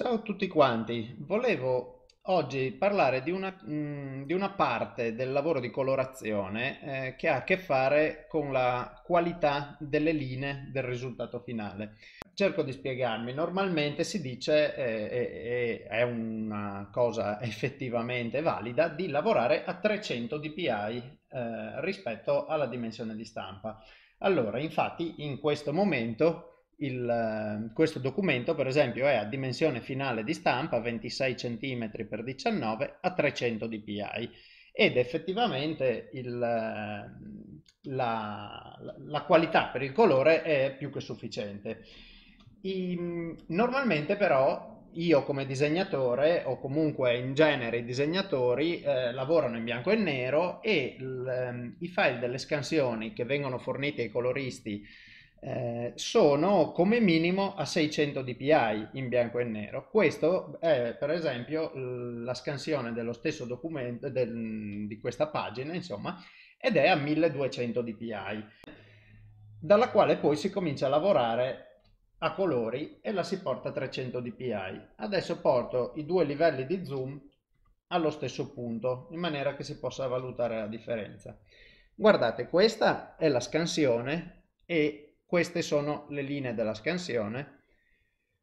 Ciao a tutti quanti, volevo oggi parlare di una parte del lavoro di colorazione che ha a che fare con la qualità delle linee del risultato finale. Cerco di spiegarmi, normalmente si dice, è una cosa effettivamente valida, di lavorare a 300 dpi rispetto alla dimensione di stampa. Allora, infatti in questo momento questo documento per esempio è a dimensione finale di stampa 26 cm x 19 a 300 dpi ed effettivamente la qualità per il colore è più che sufficiente. Normalmente però io come disegnatore o comunque in genere i disegnatori lavorano in bianco e nero e i file delle scansioni che vengono forniti ai coloristi sono come minimo a 600 dpi in bianco e nero. Questo è per esempio la scansione dello stesso documento di questa pagina, insomma, ed è a 1200 dpi, dalla quale poi si comincia a lavorare a colori e la si porta a 300 dpi. Adesso porto i due livelli di zoom allo stesso punto in maniera che si possa valutare la differenza. Guardate, questa è la scansione e queste sono le linee della scansione.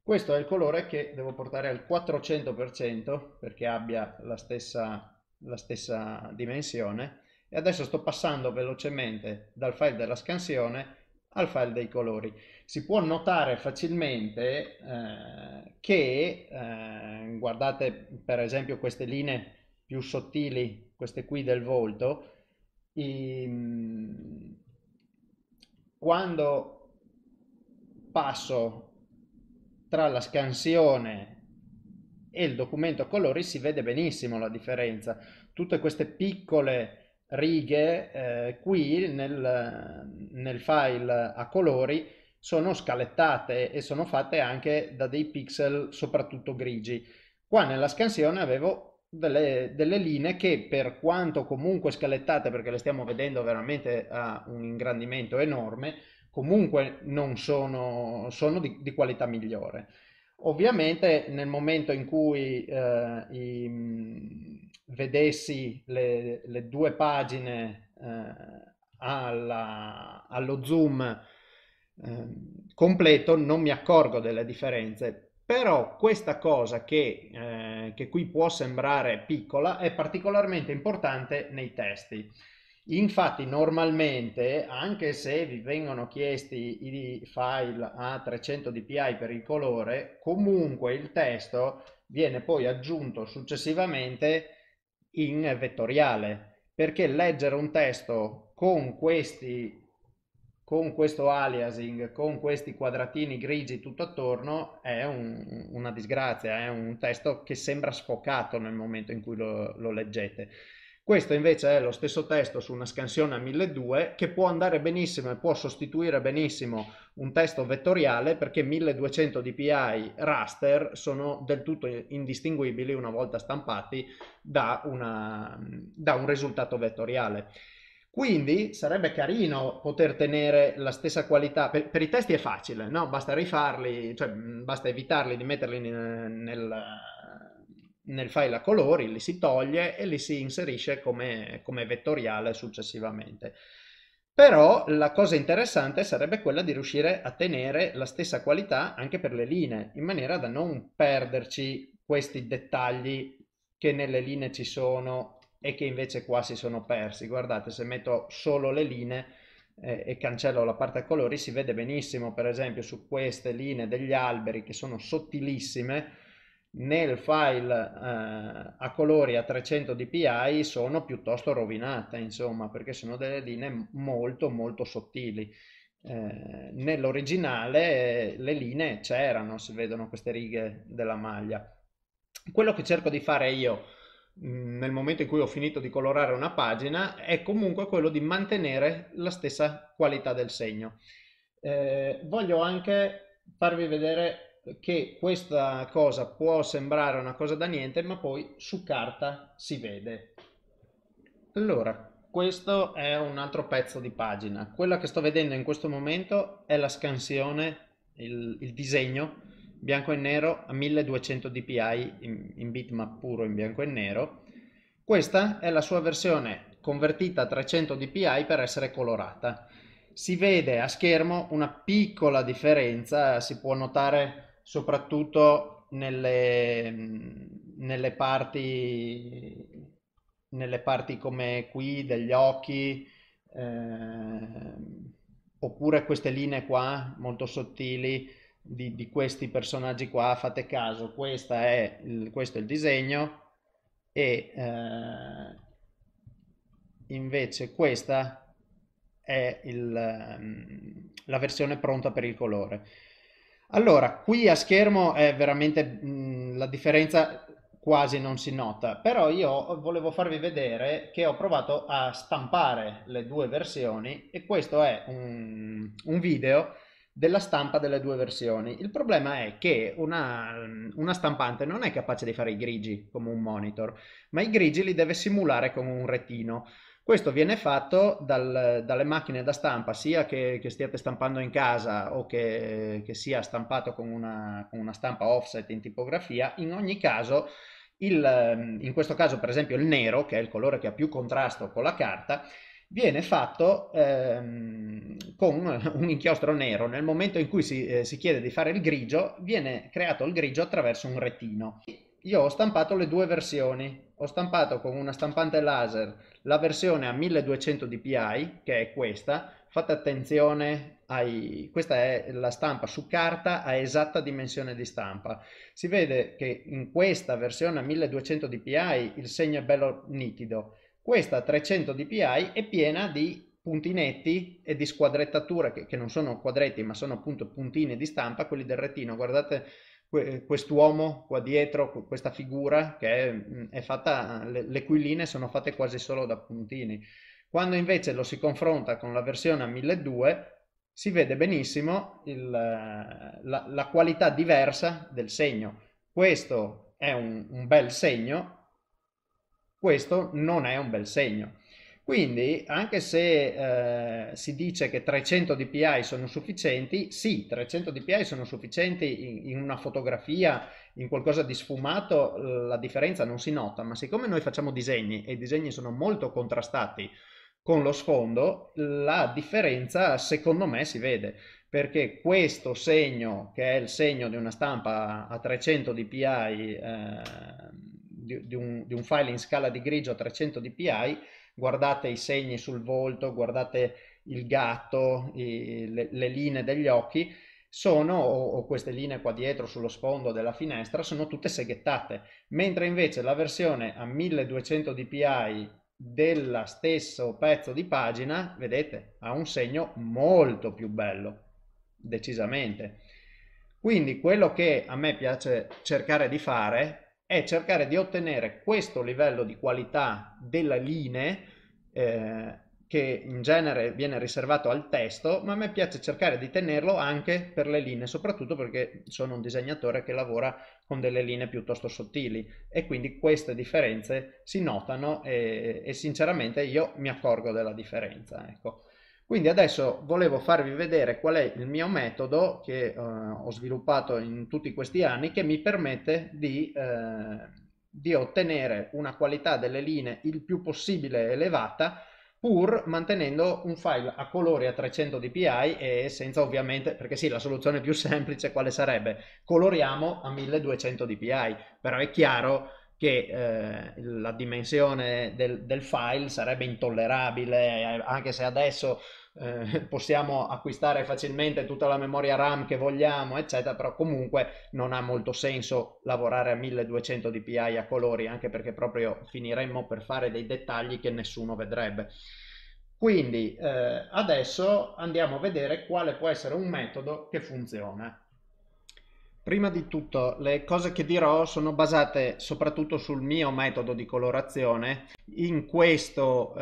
Questo è il colore che devo portare al 400% perché abbia la stessa dimensione, e adesso sto passando velocemente dal file della scansione al file dei colori. Si può notare facilmente che guardate per esempio queste linee più sottili, queste qui del volto, quando passo tra la scansione e il documento a colori si vede benissimo la differenza. Tutte queste piccole righe qui nel file a colori sono scalettate e sono fatte anche da dei pixel soprattutto grigi. Qua nella scansione avevo delle linee che, per quanto comunque scalettate, perché le stiamo vedendo veramente a un ingrandimento enorme, comunque non sono di qualità migliore. Ovviamente nel momento in cui vedessi le due pagine allo zoom completo non mi accorgo delle differenze. Però questa cosa che qui può sembrare piccola è particolarmente importante nei testi. Infatti normalmente, anche se vi vengono chiesti i file a 300 dpi per il colore, comunque il testo viene poi aggiunto successivamente in vettoriale, perché leggere un testo con questo aliasing, con questi quadratini grigi tutto attorno, è una disgrazia, è un testo che sembra sfocato nel momento in cui lo leggete. Questo invece è lo stesso testo su una scansione a 1200 che può andare benissimo e può sostituire benissimo un testo vettoriale, perché 1200 dpi raster sono del tutto indistinguibili una volta stampati da un risultato vettoriale. Quindi sarebbe carino poter tenere la stessa qualità. Per i testi è facile, no? Basta rifarli, cioè basta evitarli di metterli nel file a colori, li si toglie e li si inserisce come vettoriale successivamente. Però la cosa interessante sarebbe quella di riuscire a tenere la stessa qualità anche per le linee, in maniera da non perderci questi dettagli che nelle linee ci sono e che invece qua si sono persi. Guardate, se metto solo le linee e cancello la parte a colori si vede benissimo, per esempio su queste linee degli alberi che sono sottilissime, nel file a colori a 300 dpi sono piuttosto rovinate, insomma, perché sono delle linee molto molto sottili. Nell'originale le linee c'erano, si vedono queste righe della maglia. Quello che cerco di fare io nel momento in cui ho finito di colorare una pagina è comunque quello di mantenere la stessa qualità del segno. Voglio anche farvi vedere che questa cosa può sembrare una cosa da niente, ma poi su carta si vede. Allora, questo è un altro pezzo di pagina. Quella che sto vedendo in questo momento è la scansione, il disegno bianco e nero a 1200 dpi in bitmap puro in bianco e nero. Questa è la sua versione convertita a 300 dpi per essere colorata. Si vede a schermo una piccola differenza, si può notare soprattutto nelle parti come qui degli occhi, oppure queste linee qua molto sottili di questi personaggi qua. Fate caso, questo è il disegno e invece questa è la versione pronta per il colore. Allora, qui a schermo è veramente la differenza quasi non si nota, però io volevo farvi vedere che ho provato a stampare le due versioni e questo è un video della stampa delle due versioni. Il problema è che una stampante non è capace di fare i grigi come un monitor, ma i grigi li deve simulare con un retino. Questo viene fatto dalle macchine da stampa, sia che stiate stampando in casa o che sia stampato con una stampa offset in tipografia. In ogni caso, in questo caso per esempio il nero, che è il colore che ha più contrasto con la carta, viene fatto con un inchiostro nero. Nel momento in cui si chiede di fare il grigio, viene creato il grigio attraverso un retino. Io ho stampato le due versioni, ho stampato con una stampante laser la versione a 1200 dpi, che è questa. Fate attenzione, questa è la stampa su carta a esatta dimensione di stampa. Si vede che in questa versione a 1200 dpi il segno è bello nitido, questa a 300 dpi è piena di puntinetti e di squadrettature che non sono quadretti ma sono appunto puntini di stampa, quelli del retino. Guardate quest'uomo qua dietro, questa figura che è fatta, le cui linee sono fatte quasi solo da puntini. Quando invece lo si confronta con la versione a 1200 si vede benissimo la qualità diversa del segno. Questo è un bel segno, questo non è un bel segno. Quindi anche se si dice che 300 dpi sono sufficienti, sì, 300 dpi sono sufficienti in una fotografia, in qualcosa di sfumato la differenza non si nota, ma siccome noi facciamo disegni e i disegni sono molto contrastati con lo sfondo, la differenza secondo me si vede, perché questo segno, che è il segno di una stampa a 300 dpi, di un file in scala di grigio a 300 dpi, guardate i segni sul volto, guardate il gatto, le linee degli occhi, o queste linee qua dietro sullo sfondo della finestra, sono tutte seghettate, mentre invece la versione a 1200 dpi dello stesso pezzo di pagina, vedete, ha un segno molto più bello, decisamente. Quindi quello che a me piace cercare di fare è cercare di ottenere questo livello di qualità delle linee che in genere viene riservato al testo, ma a me piace cercare di tenerlo anche per le linee, soprattutto perché sono un disegnatore che lavora con delle linee piuttosto sottili e quindi queste differenze si notano e sinceramente io mi accorgo della differenza, ecco. Quindi adesso volevo farvi vedere qual è il mio metodo che ho sviluppato in tutti questi anni, che mi permette di ottenere una qualità delle linee il più possibile elevata, pur mantenendo un file a colori a 300 dpi e senza, ovviamente, perché sì, la soluzione più semplice quale sarebbe? Coloriamo a 1200 dpi, però è chiaro che la dimensione del file sarebbe intollerabile, anche se adesso possiamo acquistare facilmente tutta la memoria RAM che vogliamo eccetera, però comunque non ha molto senso lavorare a 1200 dpi a colori, anche perché proprio finiremmo per fare dei dettagli che nessuno vedrebbe. Quindi adesso andiamo a vedere quale può essere un metodo che funziona. Prima di tutto, le cose che dirò sono basate soprattutto sul mio metodo di colorazione. In questo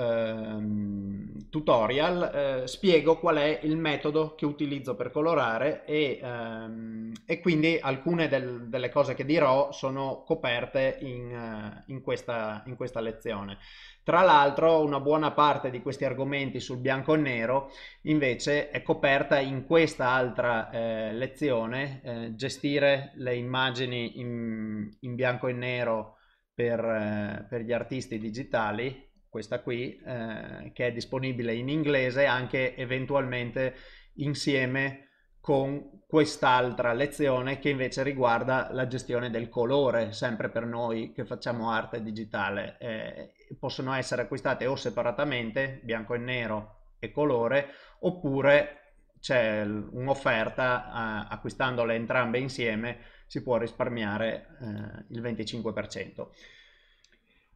tutorial spiego qual è il metodo che utilizzo per colorare e quindi alcune delle cose che dirò sono coperte in questa lezione. Tra l'altro una buona parte di questi argomenti sul bianco e nero invece è coperta in questa altra lezione gestita convertire le immagini in bianco e nero per gli artisti digitali, questa qui, che è disponibile in inglese, anche eventualmente insieme con quest'altra lezione che invece riguarda la gestione del colore, sempre per noi che facciamo arte digitale. Possono essere acquistate o separatamente, bianco e nero e colore, oppure c'è un'offerta, acquistandole entrambe insieme si può risparmiare il 25%.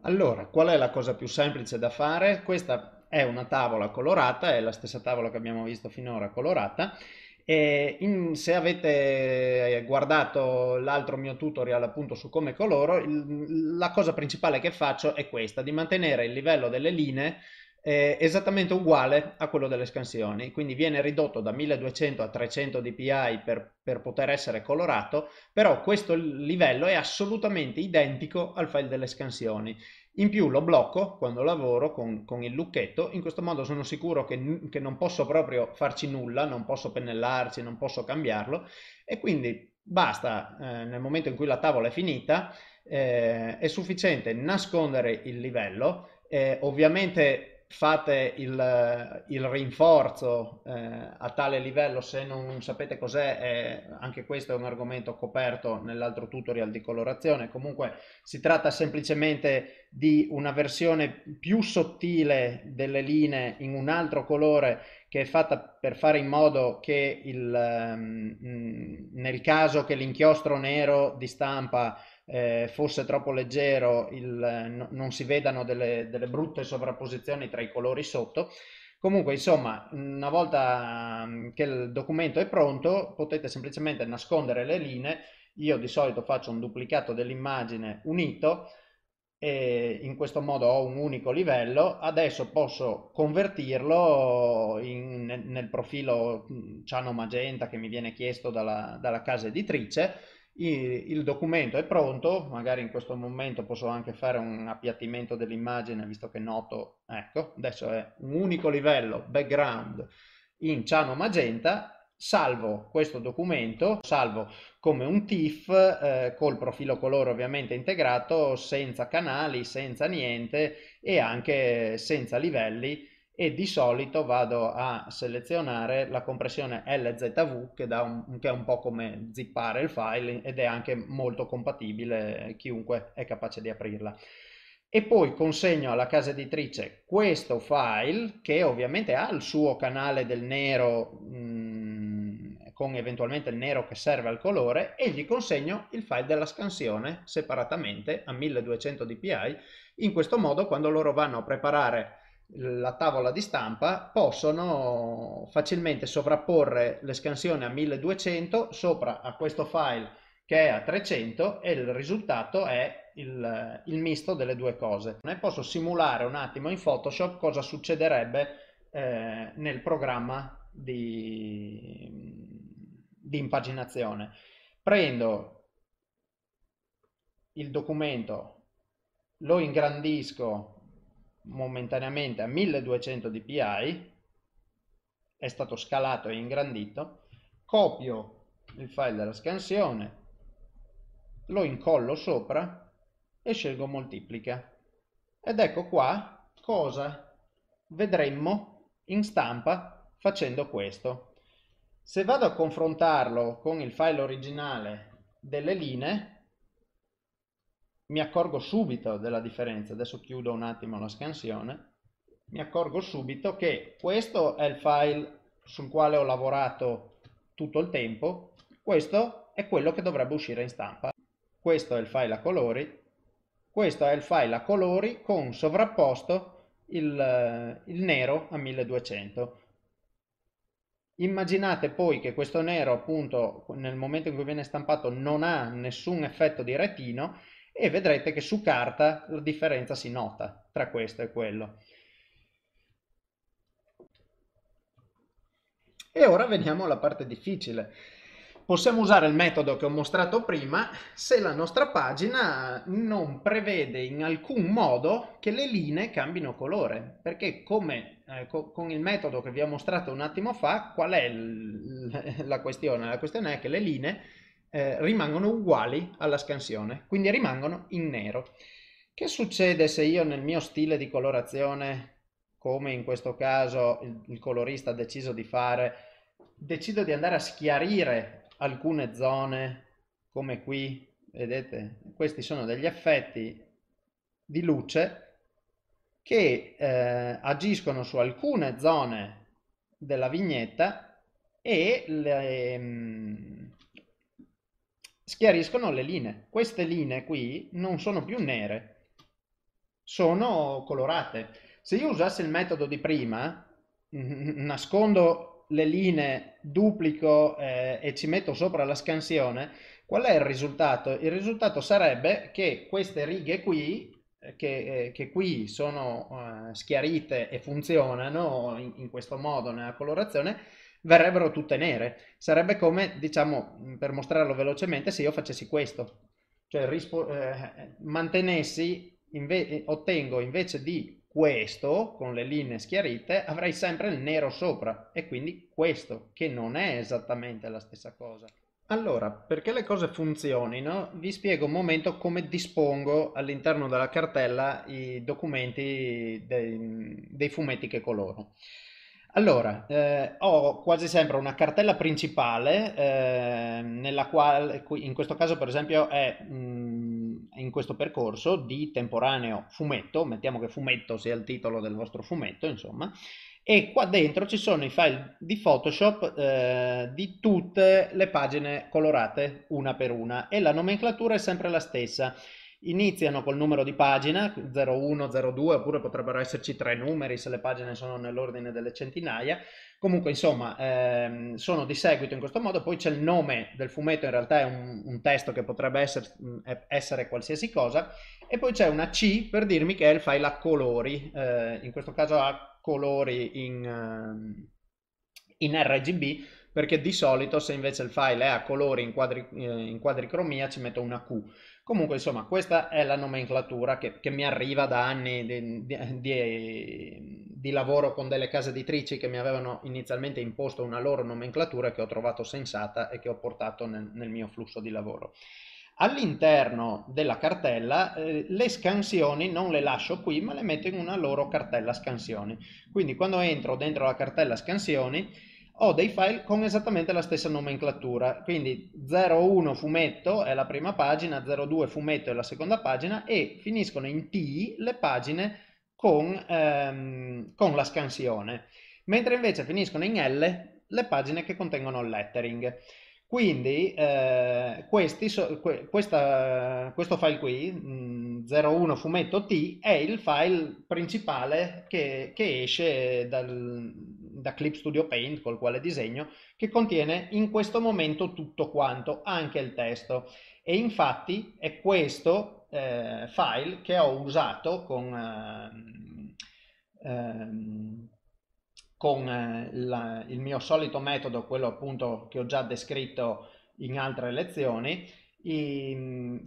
Allora, qual è la cosa più semplice da fare? Questa è una tavola colorata, è la stessa tavola che abbiamo visto finora colorata. Se avete guardato l'altro mio tutorial appunto su come coloro, la cosa principale che faccio è questa, di mantenere il livello delle linee esattamente uguale a quello delle scansioni, quindi viene ridotto da 1200 a 300 dpi per poter essere colorato, però questo livello è assolutamente identico al file delle scansioni. In più lo blocco quando lavoro con il lucchetto, in questo modo sono sicuro che non posso proprio farci nulla, non posso pennellarci, non posso cambiarlo, e quindi basta, nel momento in cui la tavola è finita è sufficiente nascondere il livello, ovviamente fate il rinforzo a tale livello. Se non sapete cos'è, anche questo è un argomento coperto nell'altro tutorial di colorazione. Comunque si tratta semplicemente di una versione più sottile delle linee in un altro colore, che è fatta per fare in modo che nel caso che l'inchiostro nero di stampa fosse troppo leggero, non si vedano delle brutte sovrapposizioni tra i colori sotto. Comunque, insomma, una volta che il documento è pronto potete semplicemente nascondere le linee. Io di solito faccio un duplicato dell'immagine unito e in questo modo ho un unico livello. Adesso posso convertirlo nel profilo ciano magenta che mi viene chiesto dalla casa editrice. Il documento è pronto, magari in questo momento posso anche fare un appiattimento dell'immagine, visto che noto, ecco, adesso è un unico livello, background in ciano magenta, salvo questo documento, salvo come un TIFF col profilo colore ovviamente integrato, senza canali, senza niente e anche senza livelli, e di solito vado a selezionare la compressione LZV che è un po' come zippare il file ed è anche molto compatibile, chiunque è capace di aprirla. E poi consegno alla casa editrice questo file che ovviamente ha il suo canale del nero con eventualmente il nero che serve al colore, e gli consegno il file della scansione separatamente a 1200 dpi. In questo modo quando loro vanno a preparare la tavola di stampa possono facilmente sovrapporre le scansioni a 1200 sopra a questo file che è a 300 e il risultato è il misto delle due cose. Ne posso simulare un attimo in Photoshop cosa succederebbe nel programma di impaginazione. Prendo il documento, lo ingrandisco momentaneamente a 1200 dpi, è stato scalato e ingrandito, copio il file della scansione, lo incollo sopra e scelgo moltiplica, ed ecco qua cosa vedremmo in stampa facendo questo. Se vado a confrontarlo con il file originale delle linee mi accorgo subito della differenza. Adesso chiudo un attimo la scansione, mi accorgo subito che questo è il file sul quale ho lavorato tutto il tempo, questo è quello che dovrebbe uscire in stampa, questo è il file a colori, questo è il file a colori con sovrapposto il nero a 1200. Immaginate poi che questo nero appunto nel momento in cui viene stampato non ha nessun effetto di retino, e vedrete che su carta la differenza si nota tra questo e quello. E ora veniamo alla parte difficile. Possiamo usare il metodo che ho mostrato prima se la nostra pagina non prevede in alcun modo che le linee cambino colore, perché come con il metodo che vi ho mostrato un attimo fa, qual è la questione? La questione è che le linee rimangono uguali alla scansione, quindi rimangono in nero. Che succede se io nel mio stile di colorazione, come in questo caso il colorista ha deciso di fare, decido di andare a schiarire alcune zone, come qui, vedete, questi sono degli effetti di luce che agiscono su alcune zone della vignetta e schiariscono le linee. Queste linee qui non sono più nere, sono colorate. Se io usassi il metodo di prima, nascondo le linee, duplico e ci metto sopra la scansione, qual è il risultato? Il risultato sarebbe che queste righe qui che qui sono schiarite e funzionano in questo modo nella colorazione, verrebbero tutte nere. Sarebbe come, diciamo, per mostrarlo velocemente, se io facessi questo, cioè ottengo invece di questo con le linee schiarite, avrei sempre il nero sopra, e quindi questo che non è esattamente la stessa cosa. Allora, perché le cose funzionino, vi spiego un momento come dispongo all'interno della cartella i documenti dei fumetti che coloro. Allora, ho quasi sempre una cartella principale, nella quale, in questo caso per esempio è in questo percorso di temporaneo fumetto, mettiamo che fumetto sia il titolo del vostro fumetto, insomma, e qua dentro ci sono i file di Photoshop di tutte le pagine colorate una per una, e la nomenclatura è sempre la stessa. Iniziano col numero di pagina 01, 02, oppure potrebbero esserci 3 numeri se le pagine sono nell'ordine delle centinaia. Comunque, insomma, sono di seguito in questo modo. Poi c'è il nome del fumetto, in realtà è un testo che potrebbe essere qualsiasi cosa, e poi c'è una C per dirmi che è il file a colori, in questo caso a colori in RGB, perché di solito se invece il file è a colori in quadricromia ci metto una Q. Comunque, insomma, questa è la nomenclatura che mi arriva da anni di lavoro con delle case editrici che mi avevano inizialmente imposto una loro nomenclatura che ho trovato sensata e che ho portato nel mio flusso di lavoro. All'interno della cartella le scansioni non le lascio qui, ma le metto in una loro cartella scansioni. Quindi quando entro dentro la cartella scansioni ho dei file con esattamente la stessa nomenclatura, quindi 01 fumetto è la prima pagina, 02 fumetto è la seconda pagina, e finiscono in T le pagine con la scansione, mentre invece finiscono in L le pagine che contengono il lettering. Quindi questo file qui, 01 fumetto T, è il file principale che esce da Clip Studio Paint, col quale disegno, che contiene in questo momento tutto quanto, anche il testo. E infatti è questo file che ho usato con il mio solito metodo, quello appunto che ho già descritto in altre lezioni.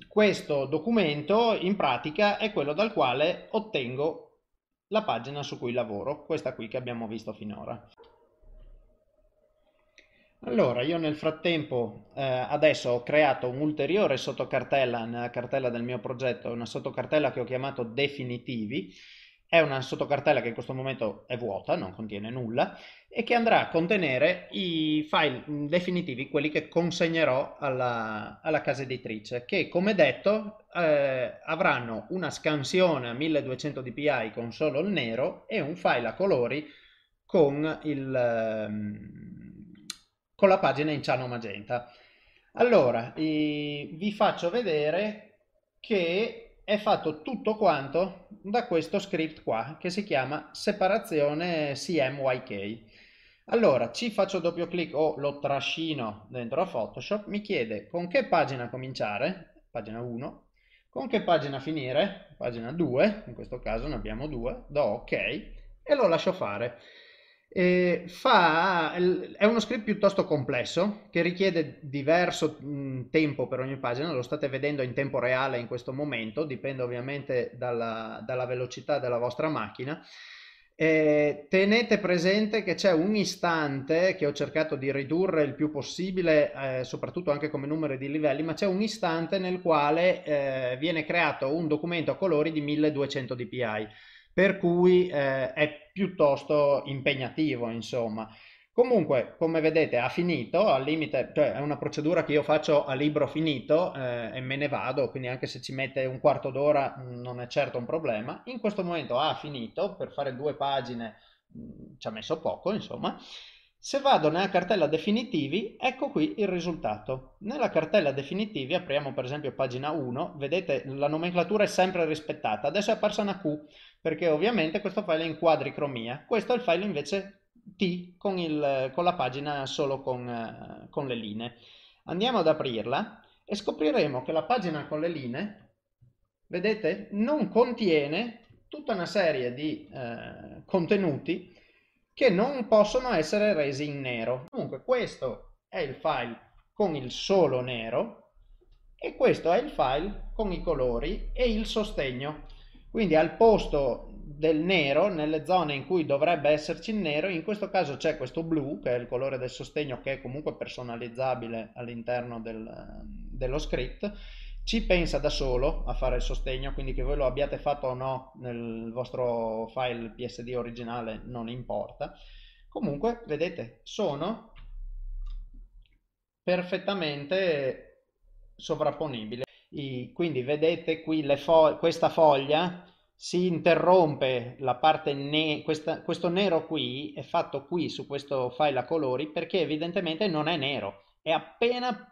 Questo documento in pratica è quello dal quale ottengo la pagina su cui lavoro, questa qui che abbiamo visto finora. Allora, io nel frattempo adesso ho creato un'ulteriore sottocartella nella cartella del mio progetto, una sottocartella che ho chiamato Definitivi. È una sottocartella che in questo momento è vuota, non contiene nulla, e che andrà a contenere i file definitivi, quelli che consegnerò alla casa editrice, che, come detto, avranno una scansione a 1200 dpi con solo il nero e un file a colori con la pagina in ciano magenta. Allora, vi faccio vedere che è fatto tutto quanto da questo script qua, che si chiama separazione CMYK. Allora, ci faccio doppio clic o lo trascino dentro a Photoshop, mi chiede con che pagina cominciare, pagina 1, con che pagina finire, pagina 2, in questo caso ne abbiamo 2, do ok e lo lascio fare. È uno script piuttosto complesso che richiede diverso tempo per ogni pagina. Lo state vedendo in tempo reale in questo momento, dipende ovviamente dalla velocità della vostra macchina, Tenete presente che c'è un istante che ho cercato di ridurre il più possibile, soprattutto anche come numero di livelli, ma c'è un istante nel quale viene creato un documento a colori di 1200 dpi, per cui è piuttosto impegnativo, insomma. Comunque, come vedete, ha finito, al limite, cioè è una procedura che io faccio a libro finito e me ne vado, quindi anche se ci mette un quarto d'ora non è certo un problema. In questo momento ha finito, per fare 2 pagine ci ha messo poco, insomma. Se vado nella cartella definitivi, ecco qui il risultato. Nella cartella definitivi, apriamo per esempio pagina 1, vedete la nomenclatura è sempre rispettata. Adesso è apparsa una Q, perché ovviamente questo file è in quadricromia, questo è il file invece T con la pagina solo con le linee. Andiamo ad aprirla e scopriremo che la pagina con le linee, vedete, non contiene tutta una serie di contenuti che non possono essere resi in nero. Comunque questo è il file con il solo nero e questo è il file con i colori e il sostegno. Quindi al posto del nero, nelle zone in cui dovrebbe esserci il nero, in questo caso c'è questo blu che è il colore del sostegno, che è comunque personalizzabile all'interno dello script. Ci pensa da solo a fare il sostegno, quindi che voi lo abbiate fatto o no nel vostro file PSD originale non importa. Comunque vedete, sono perfettamente sovrapponibili. Quindi vedete qui questa foglia si interrompe, la parte questo nero qui è fatto qui su questo file a colori perché evidentemente non è nero, è appena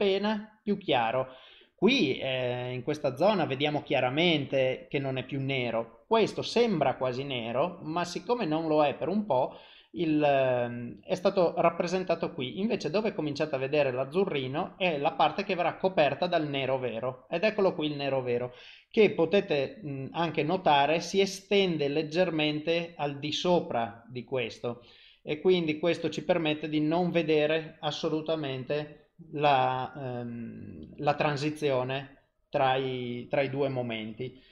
più chiaro. Qui in questa zona vediamo chiaramente che non è più nero, questo sembra quasi nero ma siccome non lo è per un po' è stato rappresentato qui. Invece dove cominciate a vedere l'azzurrino è la parte che verrà coperta dal nero vero, ed eccolo qui il nero vero, che potete anche notare si estende leggermente al di sopra di questo, e quindi questo ci permette di non vedere assolutamente la transizione tra i due momenti.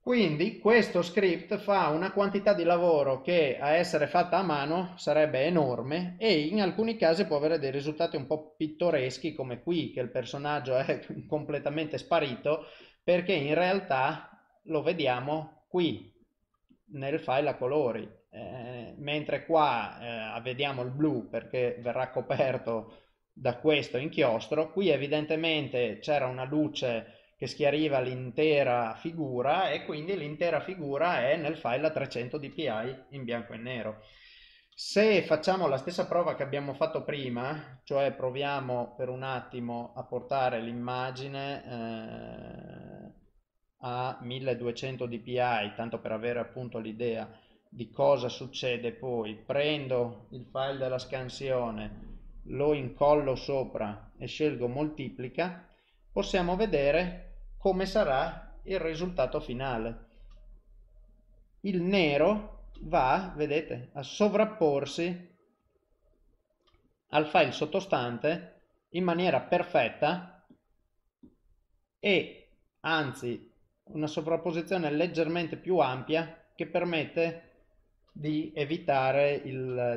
Quindi questo script fa una quantità di lavoro che a essere fatta a mano sarebbe enorme, e in alcuni casi può avere dei risultati un po' pittoreschi, come qui che il personaggio è completamente sparito, perché in realtà lo vediamo qui nel file a colori, mentre qua vediamo il blu perché verrà coperto da questo inchiostro. Qui evidentemente c'era una luce che schiariva l'intera figura e quindi l'intera figura è nel file a 300 dpi in bianco e nero. Se facciamo la stessa prova che abbiamo fatto prima, cioè proviamo per un attimo a portare l'immagine a 1200 dpi, tanto per avere appunto l'idea di cosa succede poi, prendo il file della scansione, lo incollo sopra e scelgo moltiplica, possiamo vedere come sarà il risultato finale. Il nero va, vedete, a sovrapporsi al file sottostante in maniera perfetta, e anzi una sovrapposizione leggermente più ampia che permette di evitare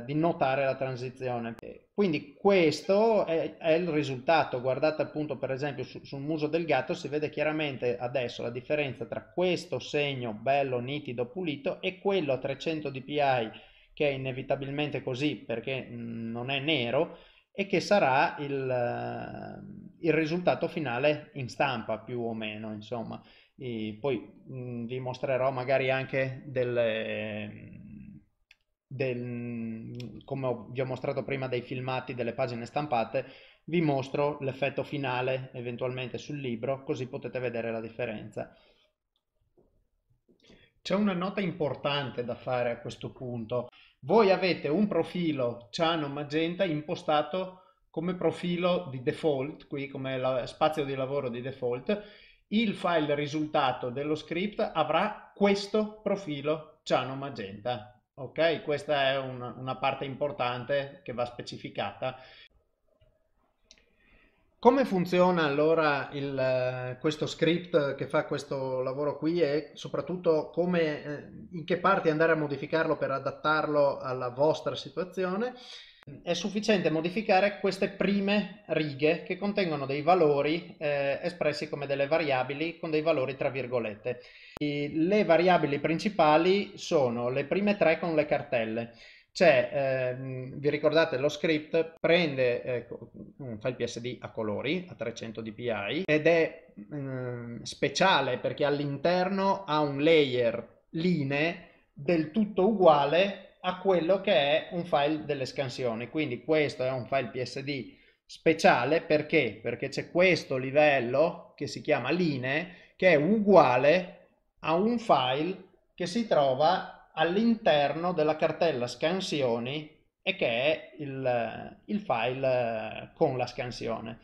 di notare la transizione. Quindi questo è il risultato. Guardate appunto per esempio sul muso del gatto si vede chiaramente adesso la differenza tra questo segno bello, nitido, pulito e quello a 300 dpi che è inevitabilmente così perché non è nero, e che sarà il risultato finale in stampa più o meno, insomma. E poi vi mostrerò magari anche come vi ho mostrato prima dei filmati delle pagine stampate, vi mostro l'effetto finale eventualmente sul libro, così potete vedere la differenza. C'è una nota importante da fare a questo punto. Voi avete un profilo ciano magenta impostato come profilo di default, qui come spazio di lavoro di default. Il file risultato dello script avrà questo profilo ciano magenta. Ok, questa è una parte importante che va specificata. Come funziona allora questo script che fa questo lavoro qui e soprattutto come, in che parti andare a modificarlo per adattarlo alla vostra situazione? È sufficiente modificare queste prime righe che contengono dei valori espressi come delle variabili con dei valori tra virgolette. Le variabili principali sono le prime tre con le cartelle. Vi ricordate, lo script prende un file PSD a colori a 300 dpi ed è speciale perché all'interno ha un layer linee del tutto uguale a quello che è un file delle scansioni. Quindi questo è un file PSD speciale perché? Perché c'è questo livello che si chiama linee che è uguale a un file che si trova all'interno della cartella scansioni e che è il file con la scansione.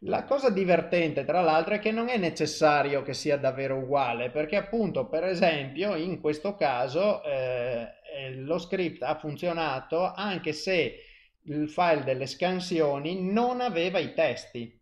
La cosa divertente tra l'altro è che non è necessario che sia davvero uguale, perché appunto per esempio in questo caso lo script ha funzionato anche se il file delle scansioni non aveva i testi.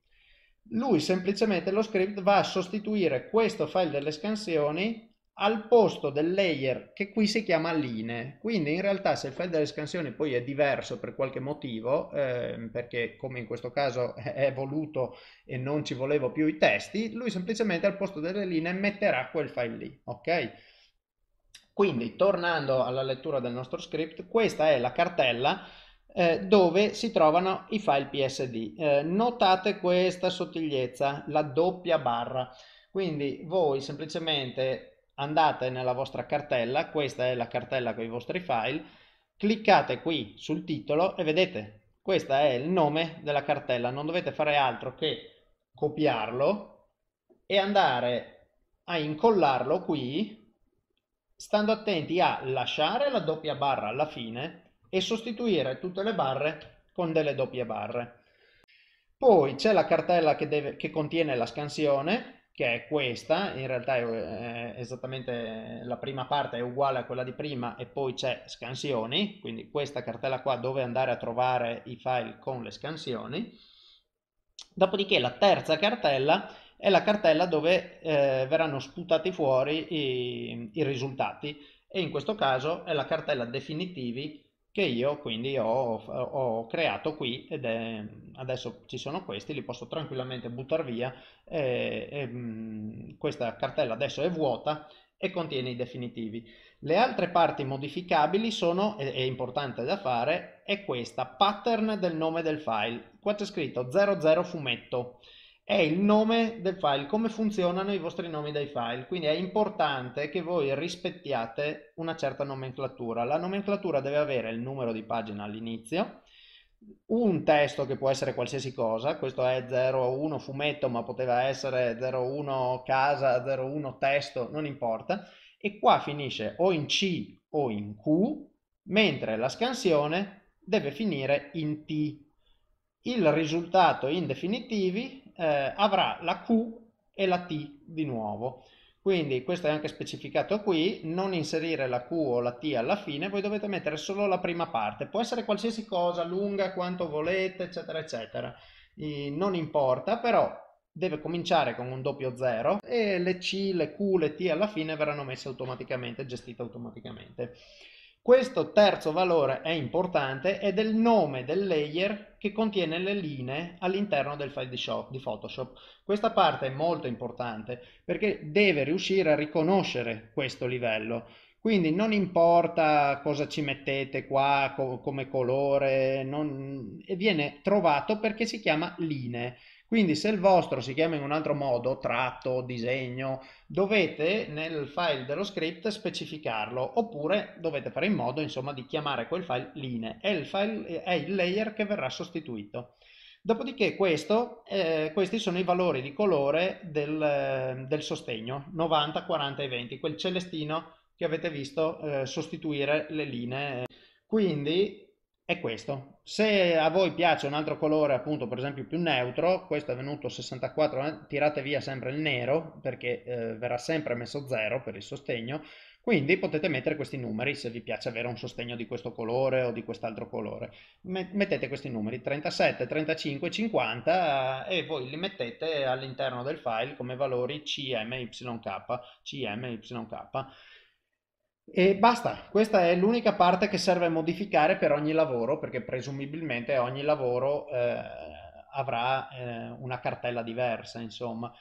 Lui semplicemente, lo script, va a sostituire questo file delle scansioni al posto del layer che qui si chiama linee. Quindi in realtà se il file delle scansioni poi è diverso per qualche motivo, perché come in questo caso è voluto e non ci volevo più i testi, lui semplicemente al posto delle linee metterà quel file lì, ok? Quindi tornando alla lettura del nostro script, questa è la cartella dove si trovano i file PSD. Notate questa sottigliezza, la doppia barra. Quindi voi semplicemente andate nella vostra cartella, questa è la cartella con i vostri file, cliccate qui sul titolo e vedete, questo è il nome della cartella, non dovete fare altro che copiarlo e andare a incollarlo qui, stando attenti a lasciare la doppia barra alla fine e sostituire tutte le barre con delle doppie barre. Poi c'è la cartella che contiene la scansione, che è questa, in realtà è esattamente la prima parte è uguale a quella di prima e poi c'è scansioni, quindi questa cartella qua dove andare a trovare i file con le scansioni. Dopodiché la terza cartella è la cartella dove verranno sputati fuori i risultati e in questo caso è la cartella definitivi che io quindi ho creato qui ed è, adesso ci sono questi, li posso tranquillamente buttare via e questa cartella adesso è vuota e contiene i definitivi. Le altre parti modificabili sono, è importante da fare, è questa pattern del nome del file. Qua c'è scritto 00 fumetto, è il nome del file, come funzionano i vostri nomi dei file, quindi è importante che voi rispettiate una certa nomenclatura. La nomenclatura deve avere il numero di pagina all'inizio, un testo che può essere qualsiasi cosa, questo è 01 fumetto ma poteva essere 01 casa, 01 testo, non importa, e qua finisce o in C o in Q, mentre la scansione deve finire in T. Il risultato in definitivi avrà la Q e la T di nuovo, quindi questo è anche specificato qui, non inserire la Q o la T alla fine, voi dovete mettere solo la prima parte, può essere qualsiasi cosa, lunga quanto volete, eccetera eccetera, non importa, però deve cominciare con un doppio 0 e le C, le Q, le T alla fine verranno messe automaticamente, gestite automaticamente. Questo terzo valore è importante ed è il nome del layer che contiene le linee all'interno del file di Photoshop. Questa parte è molto importante perché deve riuscire a riconoscere questo livello. Quindi non importa cosa ci mettete qua come colore, viene trovato perché si chiama linee. Quindi se il vostro si chiama in un altro modo, tratto, disegno, dovete nel file dello script specificarlo, oppure dovete fare in modo, insomma, di chiamare quel file linee. È il layer che verrà sostituito. Dopodiché questi sono i valori di colore del sostegno, 90, 40 e 20, quel celestino che avete visto sostituire le linee. Quindi è questo. Se a voi piace un altro colore, appunto per esempio più neutro, questo è venuto 64, tirate via sempre il nero perché verrà sempre messo 0 per il sostegno. Quindi potete mettere questi numeri, se vi piace avere un sostegno di questo colore o di quest'altro colore. Mettete questi numeri, 37, 35, 50, e voi li mettete all'interno del file come valori CMYK. E basta, questa è l'unica parte che serve a modificare per ogni lavoro, perché presumibilmente ogni lavoro avrà una cartella diversa, insomma.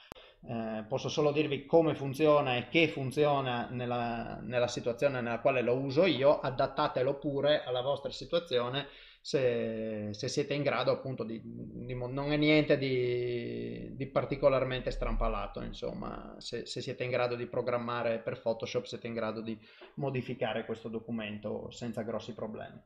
Posso solo dirvi come funziona e che funziona nella situazione nella quale lo uso io. Adattatelo pure alla vostra situazione se siete in grado, appunto, non è niente di particolarmente strampalato, insomma. Se siete in grado di programmare per Photoshop, siete in grado di modificare questo documento senza grossi problemi.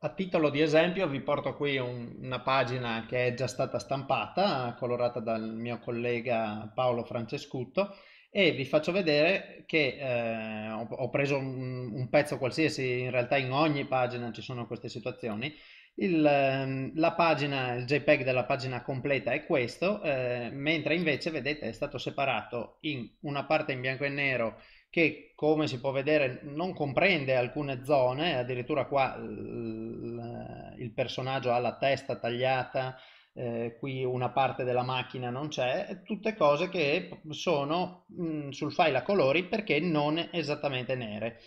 A titolo di esempio vi porto qui una pagina che è già stata stampata, colorata dal mio collega Paolo Francescutto, e vi faccio vedere che ho preso un pezzo qualsiasi. In realtà in ogni pagina ci sono queste situazioni. Il JPEG della pagina completa è questo, mentre invece vedete è stato separato in una parte in bianco e nero che, come si può vedere, non comprende alcune zone. Addirittura qua il personaggio ha la testa tagliata, qui una parte della macchina non c'è, tutte cose che sono sul file a colori perché non esattamente nere.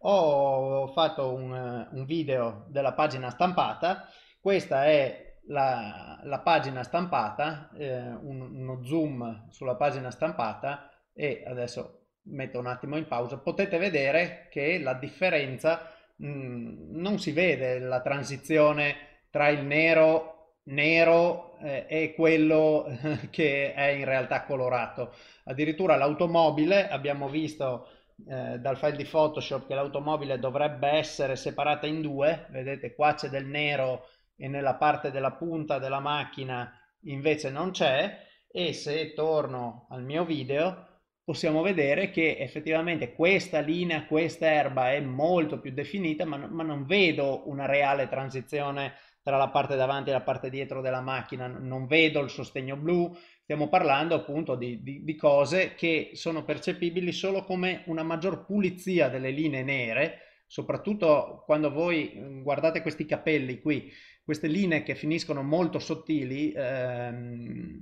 Ho fatto un video della pagina stampata. Questa è la pagina stampata, uno zoom sulla pagina stampata, e adesso metto un attimo in pausa. Potete vedere che la differenza, non si vede la transizione tra il nero e quello che è in realtà colorato. Addirittura l'automobile, abbiamo visto dal file di Photoshop che l'automobile dovrebbe essere separata in due. Vedete, qua c'è del nero e nella parte della punta della macchina invece non c'è. E se torno al mio video possiamo vedere che effettivamente questa linea, questa erba è molto più definita, ma non vedo una reale transizione tra la parte davanti e la parte dietro della macchina, non vedo il sostegno blu. Stiamo parlando appunto di cose che sono percepibili solo come una maggior pulizia delle linee nere, soprattutto quando voi guardate questi capelli qui. Queste linee che finiscono molto sottili è un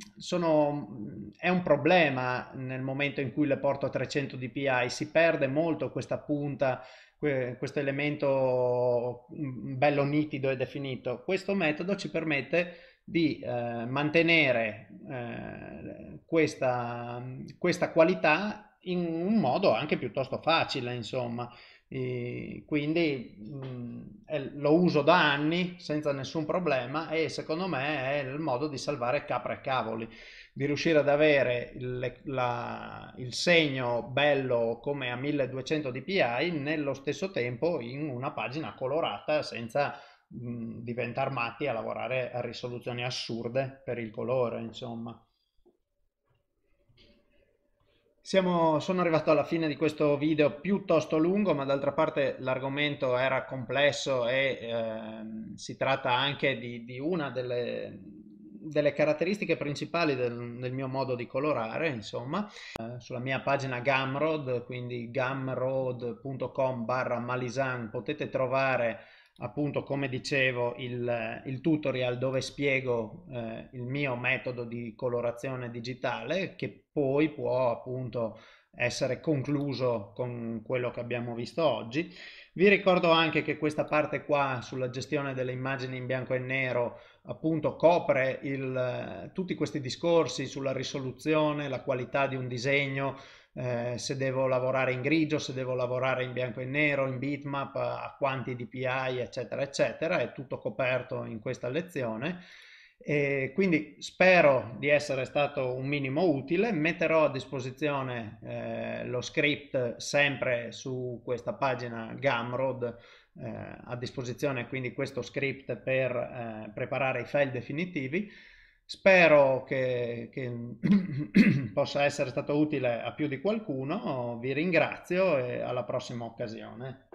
problema nel momento in cui le porto a 300 dpi, si perde molto questa punta, questo elemento bello nitido e definito. Questo metodo ci permette di mantenere questa qualità in un modo anche piuttosto facile, insomma. E quindi lo uso da anni senza nessun problema, e secondo me è il modo di salvare capre e cavoli, di riuscire ad avere il segno bello come a 1200 dpi nello stesso tempo in una pagina colorata, senza diventare matti a lavorare a risoluzioni assurde per il colore, insomma. Sono arrivato alla fine di questo video piuttosto lungo, ma d'altra parte l'argomento era complesso, e si tratta anche di una delle caratteristiche principali del mio modo di colorare, insomma. Sulla mia pagina Gumroad, quindi gumroad.com/malisan, potete trovare, appunto, come dicevo, il tutorial dove spiego il mio metodo di colorazione digitale, che poi può appunto essere concluso con quello che abbiamo visto oggi. Vi ricordo anche che questa parte qua sulla gestione delle immagini in bianco e nero appunto copre tutti questi discorsi sulla risoluzione, la qualità di un disegno, se devo lavorare in grigio, se devo lavorare in bianco e nero, in bitmap, a quanti dpi, eccetera eccetera. È tutto coperto in questa lezione, e quindi spero di essere stato un minimo utile. Metterò a disposizione lo script sempre su questa pagina Gumroad, a disposizione quindi questo script per preparare i file definitivi. Spero che possa essere stato utile a più di qualcuno. Vi ringrazio e alla prossima occasione.